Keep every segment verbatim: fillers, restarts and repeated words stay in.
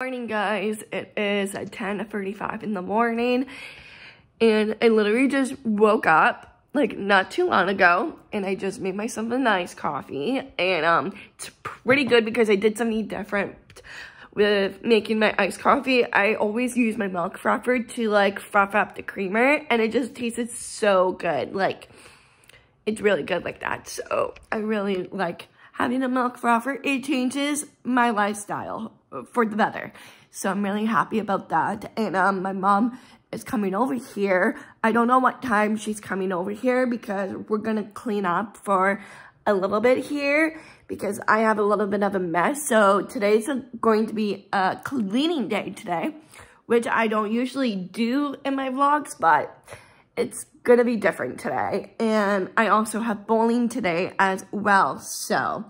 Morning guys, it is at ten thirty-five in the morning and I literally just woke up like not too long ago and I just made myself a nice coffee and um it's pretty good because I did something different with making my iced coffee. I always use my milk frother to like froth up the creamer and it just tasted so good. Like it's really good like that. So I really like having a milk frother. It changes my lifestyle for the better. So I'm really happy about that. And um, my mom is coming over here. I don't know what time she's coming over here because we're gonna clean up for a little bit here because I have a little bit of a mess. So today's going to be a cleaning day today, which I don't usually do in my vlogs, but it's gonna be different today. And I also have bowling today as well. So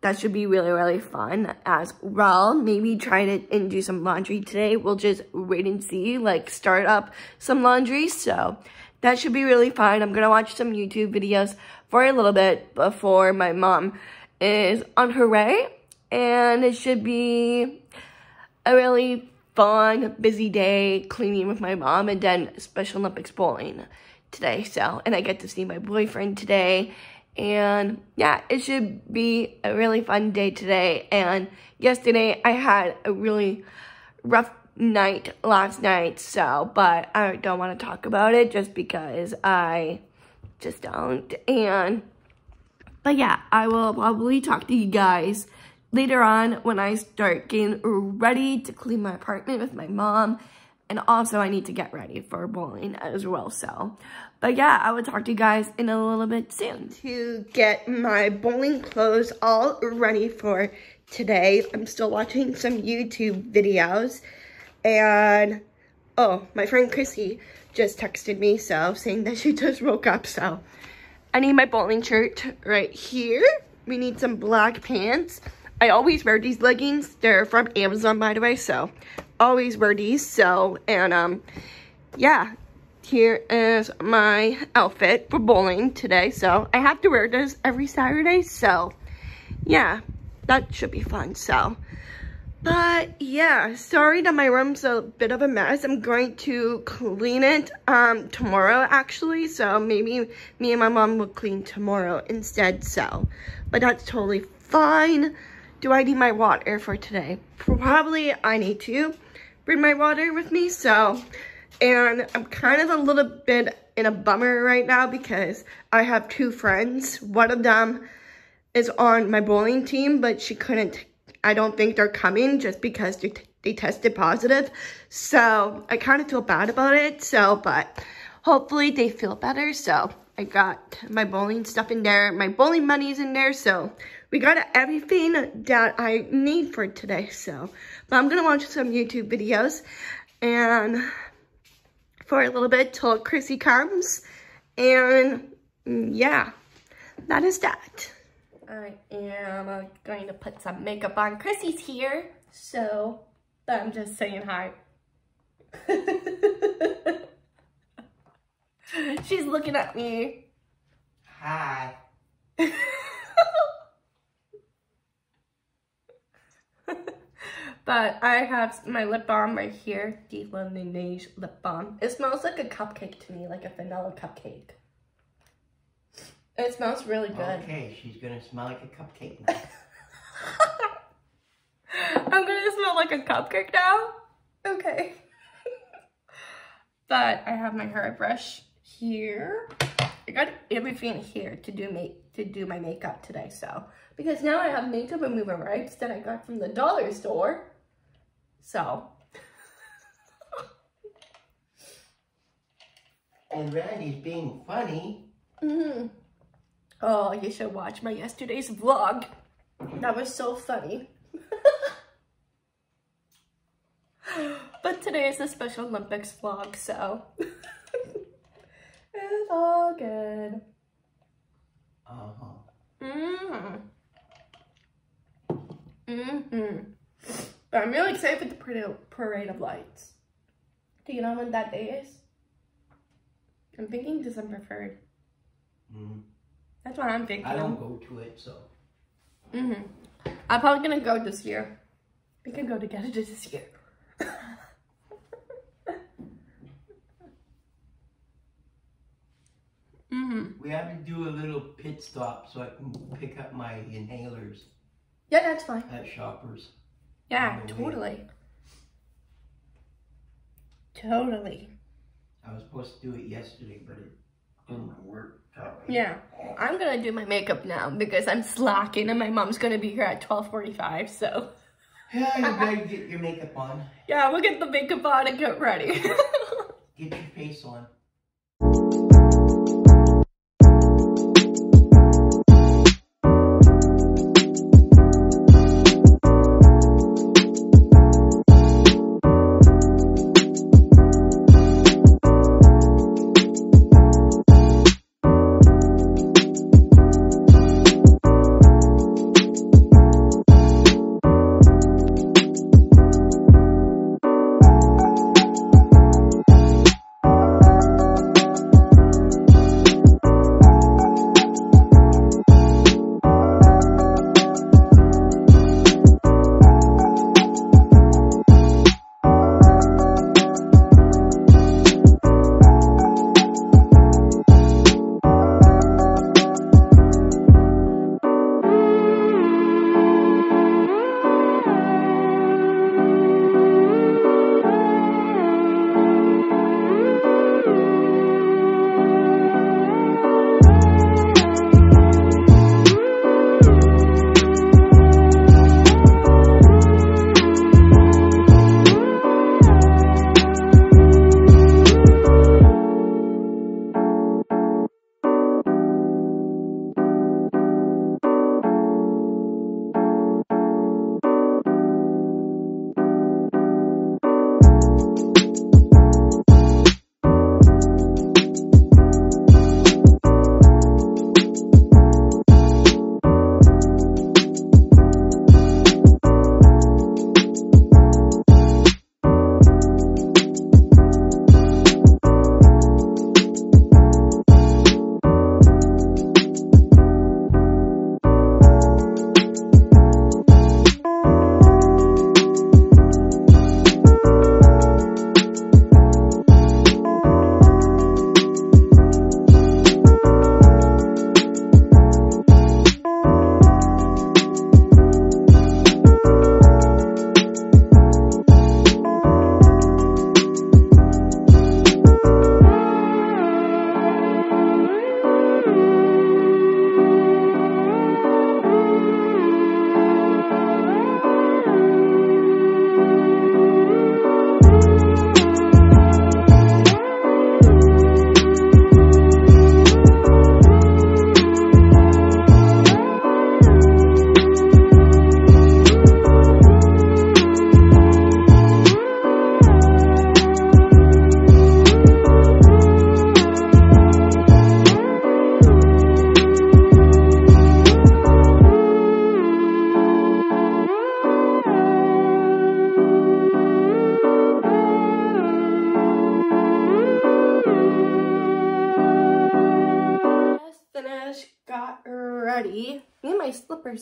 that should be really, really fun as well. Maybe try it and do some laundry today. We'll just wait and see, like start up some laundry. So that should be really fun. I'm gonna watch some YouTube videos for a little bit before my mom is on her way. And it should be a really fun, busy day cleaning with my mom and then Special Olympics bowling today. So, and I get to see my boyfriend today. And yeah, it should be a really fun day today. And yesterday I had a really rough night last night, so, but I don't want to talk about it just because I just don't. And, but yeah, I will probably talk to you guys later on when I start getting ready to clean my apartment with my mom. And also I need to get ready for bowling as well, so. But yeah, I will talk to you guys in a little bit soon. To get my bowling clothes all ready for today. I'm still watching some YouTube videos. And, oh, my friend Chrissy just texted me, so, saying that she just woke up, so. I need my bowling shirt right here. We need some black pants. I always wear these leggings. They're from Amazon, by the way, so. Always wear these, so, and, um, yeah, here is my outfit for bowling today, so, I have to wear this every Saturday, so, yeah, that should be fun, so, but, yeah, sorry that my room's a bit of a mess. I'm going to clean it, um, tomorrow, actually, so, maybe me and my mom will clean tomorrow instead, so, but that's totally fine. Do I need my water for today? Probably I need to bring my water with me, so, and I'm kind of a little bit in a bummer right now because I have two friends. One of them is on my bowling team, but she couldn't, I don't think they're coming just because they, they tested positive, so I kind of feel bad about it, so, but hopefully they feel better, so. I got my bowling stuff in there, my bowling money's in there, so we got everything that I need for today, so. But I'm gonna watch some YouTube videos and for a little bit till Chrissy comes, and yeah, that is that. I am going to put some makeup on. Chrissy's here, so, but I'm just saying hi. She's looking at me. Hi. But I have my lip balm right here, the Laneige lip balm. It smells like a cupcake to me, like a vanilla cupcake. It smells really good. Okay, she's gonna smell like a cupcake now. I'm gonna smell like a cupcake now? Okay. But I have my hair brush here. I got everything here to do make to do my makeup today, so. Because now I have makeup remover wipes that I got from the dollar store. So. And Randy's being funny. Mm-hmm. Oh, you should watch my yesterday's vlog. That was so funny. But today is a Special Olympics vlog, so. It's all good. Uh-huh. Mmm. Mm-hmm. But I'm really excited for the parade of lights. Do you know when that day is? I'm thinking December third. Mm-hmm. That's what I'm thinking. I don't go to it, so. Mm-hmm. I'm probably gonna go this year. We can go together this year. Mm-hmm. We have to do a little pit stop so I can pick up my inhalers. Yeah, that's fine. At Shoppers. Yeah, totally. Way. Totally. I was supposed to do it yesterday, but it didn't work out. Yeah, I'm going to do my makeup now because I'm slacking and my mom's going to be here at twelve forty-five, so. Yeah, you better get your makeup on. Yeah, we'll get the makeup on and get ready. Get your face on.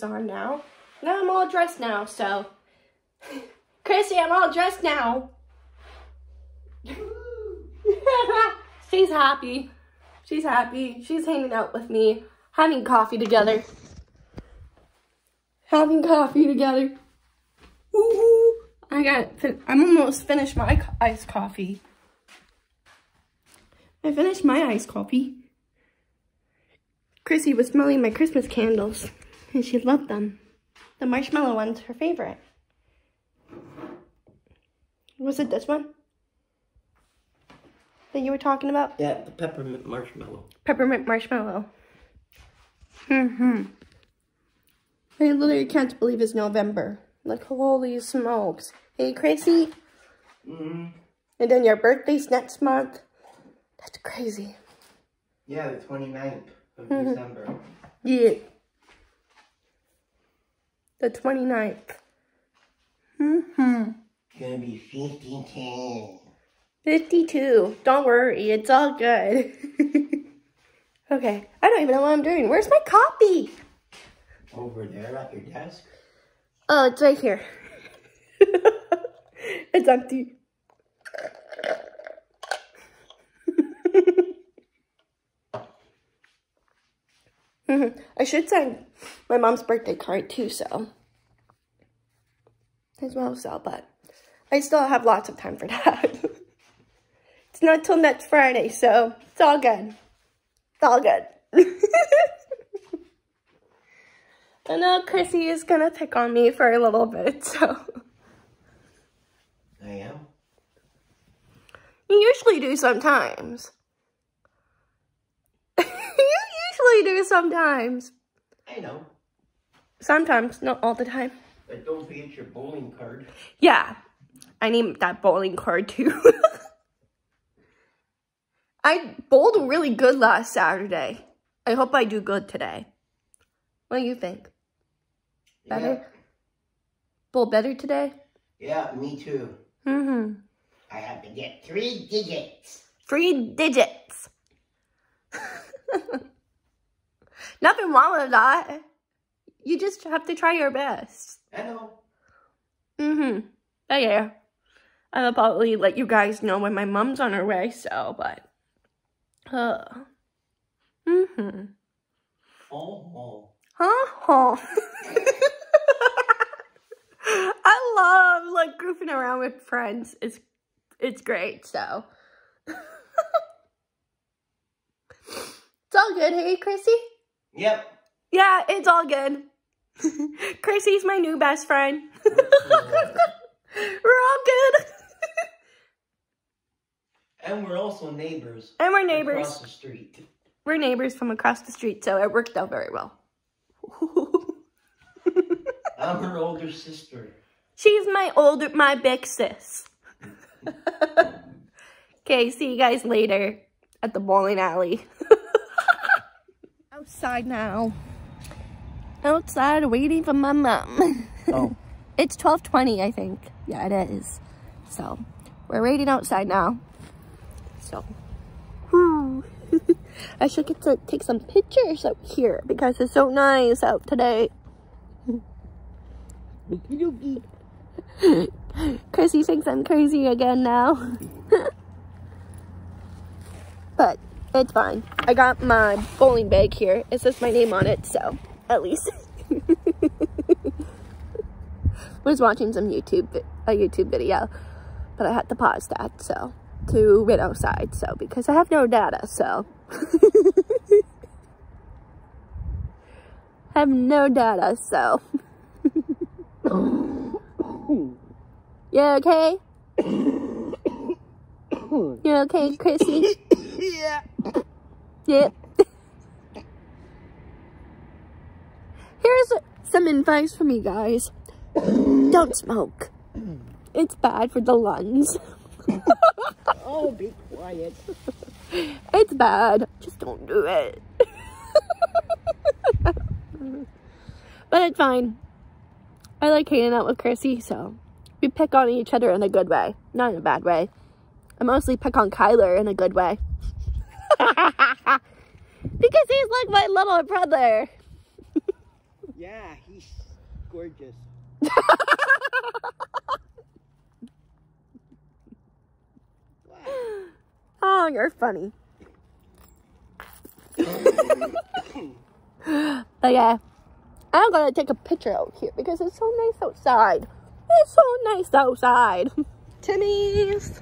On now. Now I'm all dressed now, so. Chrissy, I'm all dressed now. She's happy. She's happy. She's hanging out with me, having coffee together. Having coffee together. Ooh, I got, I'm almost finished my iced coffee. I finished my iced coffee. Chrissy was smelling my Christmas candles. And she loved them. The marshmallow one's her favorite. Was it this one that you were talking about? Yeah, the peppermint marshmallow. Peppermint marshmallow. Mm-hmm. I literally can't believe it's November. Like, holy smokes. Hey, Chrissy? Mm-hmm. And then your birthday's next month. That's crazy. Yeah, the twenty-ninth of mm-hmm. December. Yeah. The twenty-ninth. Mm-hmm. It's gonna be fifty-two. fifty-two. Don't worry, it's all good. Okay, I don't even know what I'm doing. Where's my copy? Over there at your desk? Oh, it's right here. It's empty. Mm-hmm. I should send my mom's birthday card too, so as well, so but I still have lots of time for that. It's not till next Friday, so it's all good. It's all good. I know Chrissy is gonna pick on me for a little bit, so I am. You usually do sometimes. I do sometimes. I know. Sometimes, not all the time. But don't forget your bowling card. Yeah, I need that bowling card too. I bowled really good last Saturday. I hope I do good today. What do you think? Better? Yeah. Bowl better today? Yeah, me too. Mm-hmm. I have to get three digits. Three digits. Nothing wrong with that. You just have to try your best. I know. Mm-hmm. Oh, yeah. I'll probably let you guys know when my mom's on her way, so, but. Uh. Mm-hmm. Oh. Huh? Oh. I love, like, goofing around with friends. It's, it's great, so. It's all good, hey, Chrissy? Yep. Yeah, it's all good. Chrissy's my new best friend. We're all good. And we're also neighbors. And we're neighbors. Across the street. We're neighbors from across the street, so it worked out very well. I'm her older sister. She's my older, my big sis. Okay, see you guys later at the bowling alley. Outside now. Outside waiting for my mom. Oh. It's twelve twenty, I think. Yeah, it is. So, we're waiting outside now. So. I should get to take some pictures out here because it's so nice out today. Chrissy thinks I'm crazy again now. But. It's fine. I got my bowling bag here. It says my name on it, so at least. Was watching some YouTube a YouTube video, but I had to pause that so to get outside so because I have no data so. I have no data so. You okay? You okay, Chrissy? Yeah. Yeah. Here's some advice from you guys. Don't smoke. It's bad for the lungs. Oh, be quiet. It's bad. Just don't do it. But it's fine. I like hanging out with Chrissy, so we pick on each other in a good way, not in a bad way. I mostly pick on Kyler in a good way. Because he's like my little brother. Yeah, he's gorgeous. Oh, you're funny. But yeah, I'm gonna take a picture out here because it's so nice outside. It's so nice outside. Timmy's.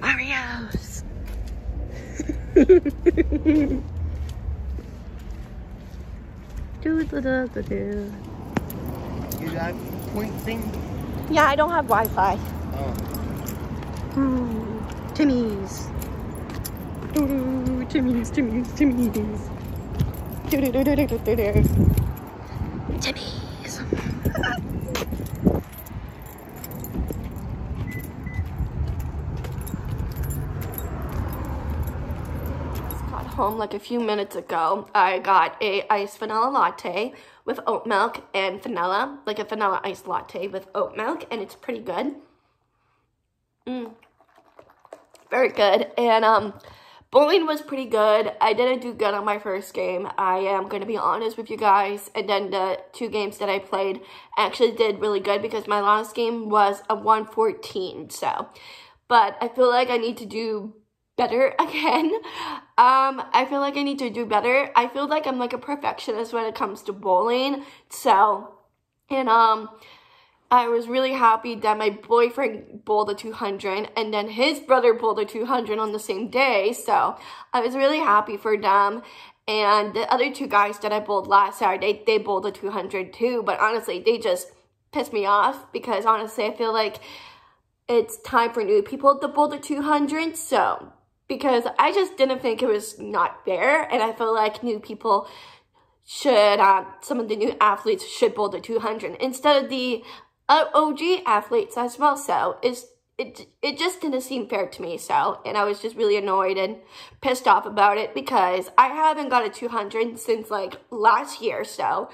Mario's. Do, do, do, do, do. You got point thing? Yeah, I don't have Wi-Fi. Oh. Ooh, Timmy's. Ooh, Timmy's, Timmy's, Timmy's. Do, do, do, do, do, do, do. Timmy's. Home like a few minutes ago. I got a iced vanilla latte with oat milk and vanilla, like a vanilla iced latte with oat milk, and it's pretty good. Mm. Very good. And um Bowling was pretty good. I didn't do good on my first game. I am going to be honest with you guys. And then the two games that I played actually did really good because my last game was a one fourteen. So, but I feel like I need to do better again. Um, I feel like I need to do better. I feel like I'm like a perfectionist when it comes to bowling. So, and um... I was really happy that my boyfriend bowled a two hundred and then his brother bowled a two hundred on the same day. So I was really happy for them. And the other two guys that I bowled last Saturday, they bowled a two hundred too. But honestly, they just pissed me off because honestly, I feel like it's time for new people to bowl the two hundred. So because I just didn't think it was not fair. And I feel like new people should, uh, some of the new athletes should bowl the two hundred instead of the Uh, O G athletes as well, so it's, it, it just didn't seem fair to me, so, and I was just really annoyed and pissed off about it because I haven't got a two hundred since, like, last year, so,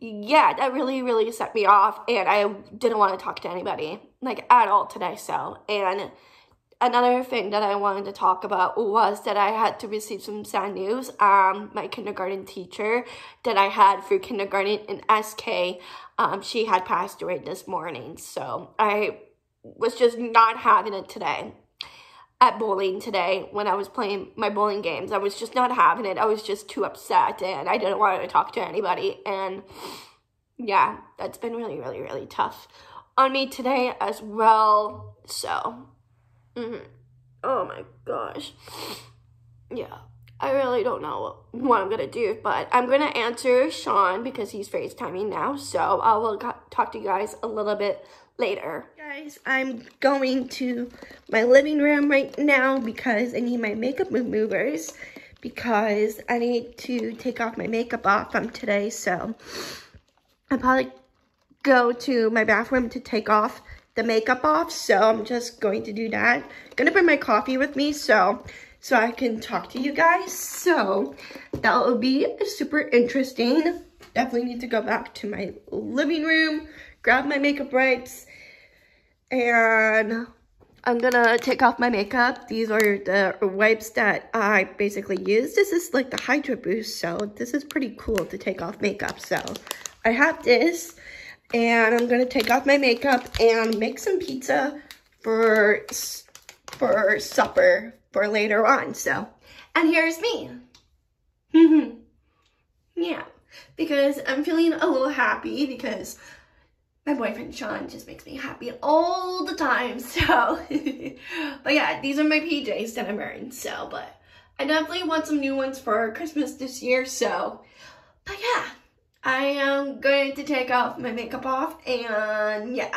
yeah, that really, really set me off, and I didn't want to talk to anybody, like, at all today, so, and another thing that I wanted to talk about was that I had to receive some sad news. Um, my kindergarten teacher that I had for kindergarten in S K, Um, she had passed away this morning, so I was just not having it today at bowling today when I was playing my bowling games. I was just not having it. I was just too upset, and I didn't want to talk to anybody, and yeah, that's been really, really, really tough on me today as well, so, mm-hmm. Oh my gosh, yeah. I really don't know what I'm going to do, but I'm going to answer Sean because he's FaceTiming now, so I will talk to you guys a little bit later. Guys, I'm going to my living room right now because I need my makeup removers because I need to take off my makeup off from today, so I'll probably go to my bathroom to take off the makeup off, so I'm just going to do that. I'm going to bring my coffee with me, so... so I can talk to you guys. So that will be super interesting. Definitely need to go back to my living room, grab my makeup wipes, and I'm gonna take off my makeup. These are the wipes that I basically use. This is like the Hydro Boost, so this is pretty cool to take off makeup. So I have this, and I'm gonna take off my makeup and make some pizza for, for supper. For later on, so, and here's me. Mm-hmm. Yeah, because I'm feeling a little happy because my boyfriend Sean just makes me happy all the time, so, but yeah, these are my P Js that I'm wearing, so, but I definitely want some new ones for Christmas this year, so, but yeah, I am going to take off my makeup off, and yeah.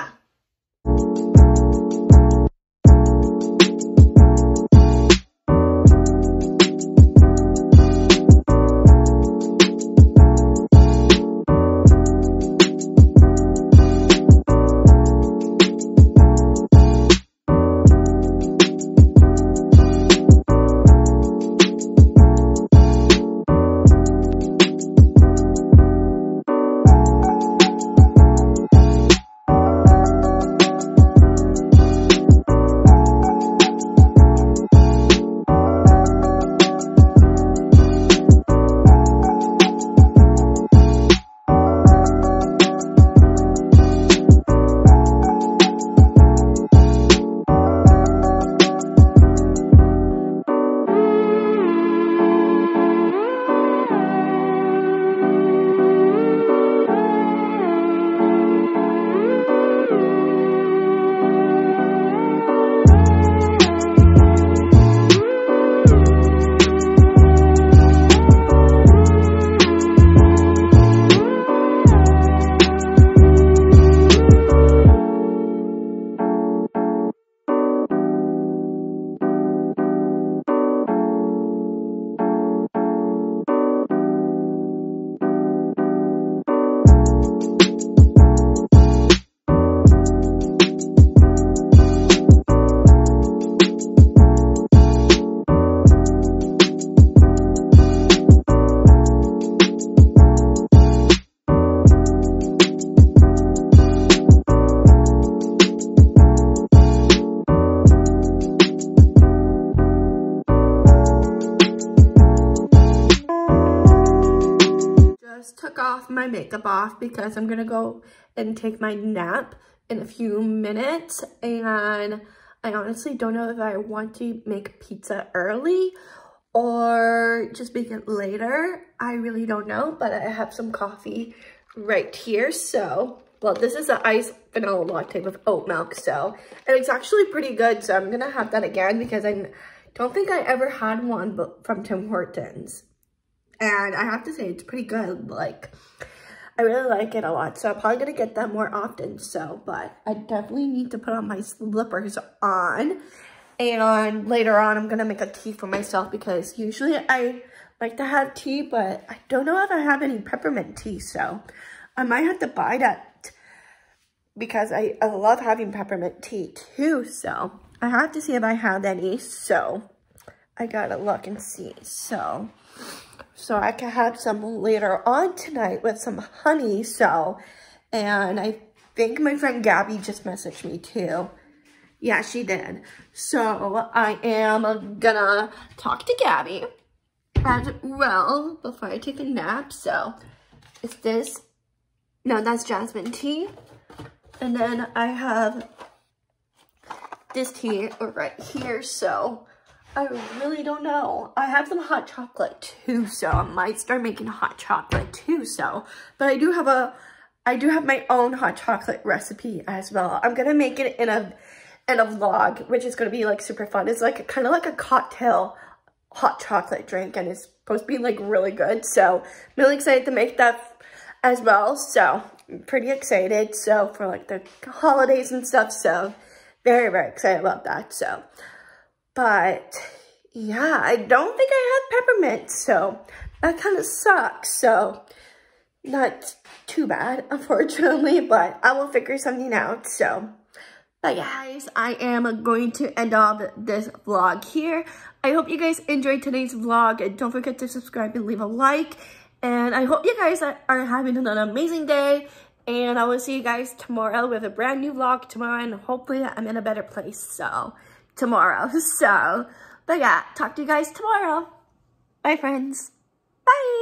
off my makeup off because I'm gonna go and take my nap in a few minutes, and I honestly don't know if I want to make pizza early or just make it later. I really don't know, but I have some coffee right here. So, well, this is an iced vanilla latte with oat milk, so, and it's actually pretty good, so I'm gonna have that again because I don't think I ever had one from Tim Hortons. And I have to say, it's pretty good. Like, I really like it a lot, so I'm probably gonna get that more often, so, but I definitely need to put on my slippers on, and later on, I'm gonna make a tea for myself because usually I like to have tea, but I don't know if I have any peppermint tea, so I might have to buy that because I, I love having peppermint tea too, so I have to see if I have any, so I gotta look and see, so so I can have some later on tonight with some honey, so, and I think my friend Gabby just messaged me too. Yeah, she did. So I am gonna talk to Gabby as well before I take a nap, so is this, no, that's jasmine tea. And then I have this tea right here, so I really don't know. I have some hot chocolate too, so I might start making hot chocolate too, so. But I do have a, I do have my own hot chocolate recipe as well. I'm gonna make it in a, in a vlog, which is gonna be like super fun. It's like, kind of like a cocktail hot chocolate drink, and it's supposed to be like really good. So I'm really excited to make that as well, so. Pretty excited, so, for like the holidays and stuff, so very very excited about that, so, but yeah, I don't think I have peppermint, so that kind of sucks, so not too bad unfortunately, but I will figure something out, so. But yeah, guys, I am going to end off this vlog here. I hope you guys enjoyed today's vlog, and don't forget to subscribe and leave a like. And I hope you guys are having an amazing day. And I will see you guys tomorrow with a brand new vlog tomorrow. And hopefully I'm in a better place. So, tomorrow. So, but yeah, talk to you guys tomorrow. Bye, friends. Bye.